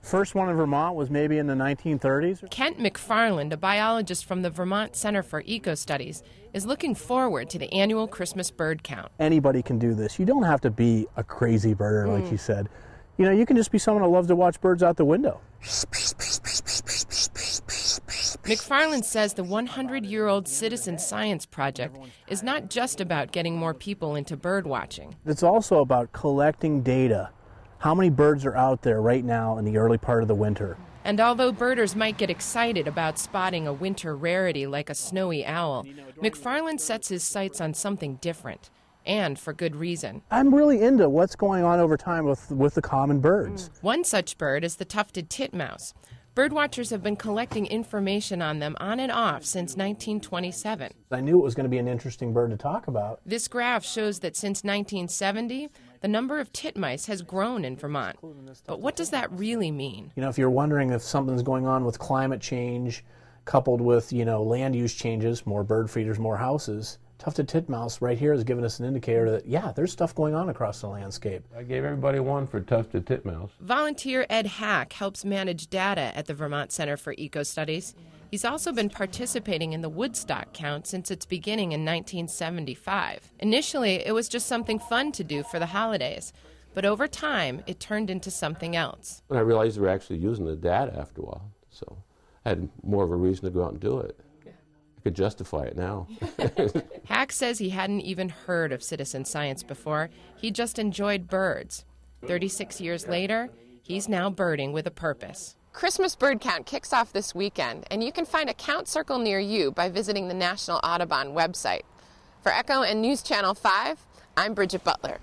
First one in Vermont was maybe in the 1930s. Kent McFarland, a biologist from the Vermont Center for Ecostudies, is looking forward to the annual Christmas bird count. Anybody can do this. You don't have to be a crazy birder, like you said. You know, you can just be someone who loves to watch birds out the window. McFarland says the 100-year-old citizen science project is not just about getting more people into bird watching. It's also about collecting data. How many birds are out there right now in the early part of the winter? And although birders might get excited about spotting a winter rarity like a snowy owl, McFarland sets his sights on something different, and for good reason. I'm really into what's going on over time with the common birds. One such bird is the tufted titmouse. Birdwatchers have been collecting information on them on and off since 1927. I knew it was going to be an interesting bird to talk about. This graph shows that since 1970, the number of titmice has grown in Vermont. But what does that really mean? You know, if you're wondering if something's going on with climate change coupled with, you know, land use changes, more bird feeders, more houses, tufted titmouse right here has given us an indicator that, yeah, there's stuff going on across the landscape. I gave everybody one for tufted titmouse. Volunteer Ed Hack helps manage data at the Vermont Center for Ecostudies. He's also been participating in the Woodstock count since its beginning in 1975. Initially, it was just something fun to do for the holidays, but over time, it turned into something else. And I realized they were actually using the data after a while, so I had more of a reason to go out and do it. I could justify it now. Hack says he hadn't even heard of citizen science before. He just enjoyed birds. 36 years later, he's now birding with a purpose. Christmas Bird Count kicks off this weekend, and you can find a count circle near you by visiting the National Audubon website. For Echo and News Channel 5, I'm Bridget Butler.